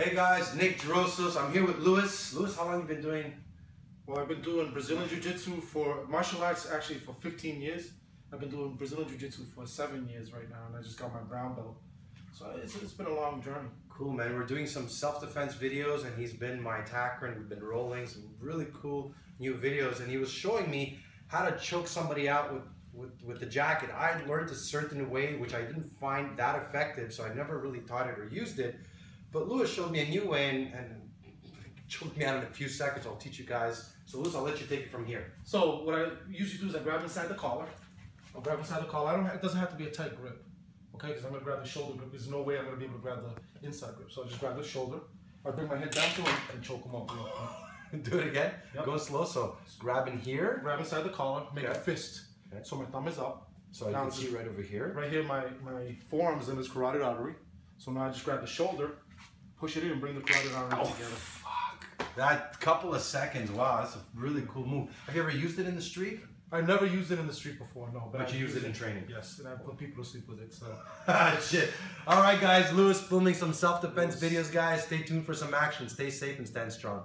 Hey guys, Nick Drossos. I'm here with Louis. Louis, how long have you been doing? Well, I've been doing Brazilian Jiu Jitsu for martial arts actually for 15 years. I've been doing Brazilian Jiu Jitsu for 7 years right now, and I just got my brown belt. So it's been a long journey. Cool, man. We're doing some self-defense videos, and he's been my attacker, and we've been rolling some really cool new videos. And he was showing me how to choke somebody out with the jacket. I learned a certain way, which I didn't find that effective, so I never really taught it or used it. But Louis showed me a new way and choked me out in a few seconds. I'll teach you guys. So Louis, I'll let you take it from here. So what I usually do is I grab inside the collar. I'll grab inside the collar. It doesn't have to be a tight grip. Okay, because I'm going to grab the shoulder grip. There's no way I'm going to be able to grab the inside grip. So I just grab the shoulder. I bring my head down to him and choke him up. Do it again. Yep. Go slow. So grab in here. Grab inside the collar. Make a fist. Okay. So my thumb is up. So I can see right over here. Right here, my forearm is in this carotid artery. So now I just grab the shoulder, push it in, and bring the carotid artery together. Fuck. That couple of seconds. Wow, that's a really cool move. Have you ever used it in the street? I never used it in the street before, no. But you used it in training? Yes, and I put people to sleep with it, so. Shit. All right, guys. Louis filming some self-defense videos, guys. Stay tuned for some action. Stay safe and stand strong.